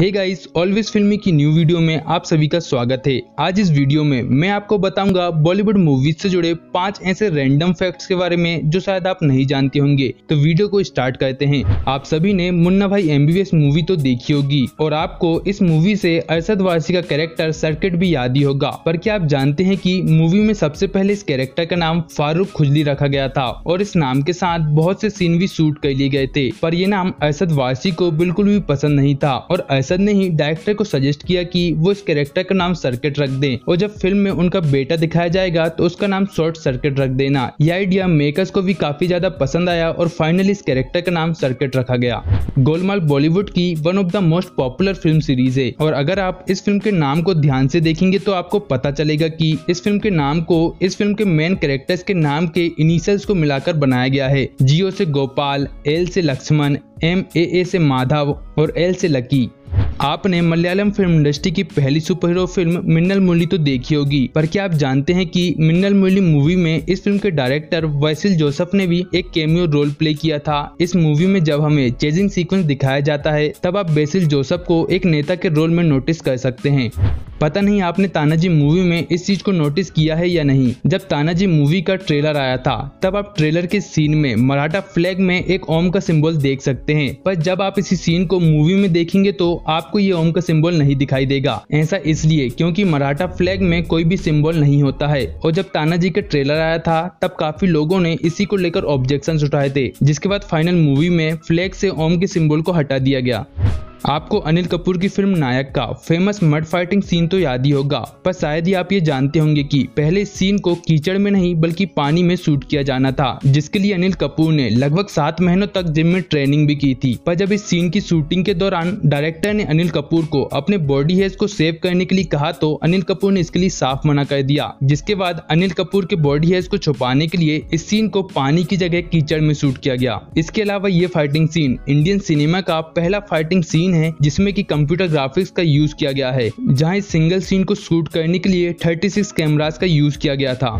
Hey guys, always फिल्मी की new video में आप सभी का स्वागत है। आज इस वीडियो में मैं आपको बताऊंगा बॉलीवुड मूवीज से जुड़े 5 ऐसे रैंडम फैक्ट्स के बारे में जो शायद आप नहीं जानते होंगे। तो वीडियो को स्टार्ट करते हैं। आप सभी ने मुन्ना भाई एमबीबीएस मूवी तो देखी होगी और आपको इस मूवी से अरशद वारसी का कैरेक्टर सर्किट भी याद ही होगा। पर क्या आप जानते हैं कि मूवी में सबसे पहले इस कैरेक्टर का नाम फारूक खुजली रखा गया था और इस नाम के साथ बहुत से सीन भी शूट कर लिए गए थे। पर ये नाम अरशद वारसी को बिल्कुल भी पसंद नहीं था और अरशद ने ही डायरेक्टर को सजेस्ट किया कि वो इस कैरेक्टर का नाम सर्किट रख दें और जब फिल्म में उनका बेटा दिखाया जाएगा तो उसका नाम शॉर्ट सर्किट रख देना। यह आइडिया मेकर्स को भी काफी ज्यादा पसंद आया और फाइनली इस कैरेक्टर का नाम सर्किट रखा गया। गोलमाल बॉलीवुड की one of the most popular film series है और अगर आप इस फिल्म के नाम को ध्यान से देखेंगे तो आपको पता चलेगा कि इस फिल्म के नाम को इस फिल्म के मेन कैरेक्टर्स के नाम के इनिशियल्स को मिलाकर बनाया गया है। जियो से गोपाल, एल से लक्ष्मण, MAA से माधव और L से लकी। आपने मलयालम फिल्म इंडस्ट्री की पहली super hero film Minnal Murali तो देखी होगी। पर क्या आप जानते हैं कि मिन्नल मुरली मूवी में इस फिल्म के डायरेक्टर बासिल जोसेफ ने भी एक कैमियो रोल प्ले किया था। इस मूवी में जब हमें चेजिंग सीक्वेंस दिखाया जाता है तब आप बासिल जोसेफ को एक नेता के रोल में नोटिस कर सकते हैं। पता नहीं आपने तानाजी मूवी में इस चीज को नोटिस किया है या नहीं। जब तानाजी मूवी का ट्रेलर आया था तब आप ट्रेलर के सीन में मराठा फ्लैग में एक ओम का सिंबल देख सकते हैं। पर जब आप इसी सीन को मूवी में देखेंगे तो आपको ये ओम का सिंबल नहीं दिखाई देगा। ऐसा इसलिए क्योंकि मराठा फ्लैग में कोई भी सिंबल नहीं होता है। और जब तानाजी का ट्रेलर आया था तब काफी लोगों ने इसी को लेकर ऑब्जेक्शन उठाए थे, जिसके बाद फाइनल मूवी में फ्लैग से ओम के सिंबल को हटा दिया गया। आपको अनिल कपूर की फिल्म नायक का फेमस मड फाइटिंग सीन तो याद ही होगा। पर शायद ही आप ये जानते होंगे कि पहले इस सीन को कीचड़ में नहीं बल्कि पानी में शूट किया जाना था, जिसके लिए अनिल कपूर ने लगभग 7 महीनों तक जिम में ट्रेनिंग भी की थी। पर जब इस सीन की शूटिंग के दौरान डायरेक्टर ने अनिल कपूर को अपने बॉडी हेयर को शेव करने के लिए कहा तो अनिल कपूर ने इसके लिए साफ मना कर दिया, जिसके बाद अनिल कपूर के बॉडी हेयर को छुपाने के लिए इस सीन को पानी की जगह कीचड़ में शूट किया गया। इसके अलावा ये फाइटिंग सीन इंडियन सिनेमा का पहला फाइटिंग सीन है जिसमें कि कंप्यूटर ग्राफिक्स का यूज किया गया है, जहां इस सिंगल सीन को शूट करने के लिए 36 कैमरास का यूज किया गया था।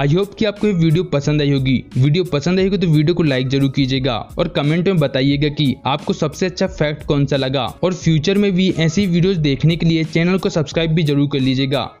आई होप कि आपको ये वीडियो पसंद आई होगी। वीडियो पसंद आई होगी तो वीडियो को लाइक जरूर कीजिएगा और कमेंट में बताइएगा कि आपको सबसे अच्छा फैक्ट कौन सा लगा और फ्यूचर में भी ऐसी वीडियोस देखने के लिए चैनल को सब्सक्राइब भी जरूर कर लीजिएगा।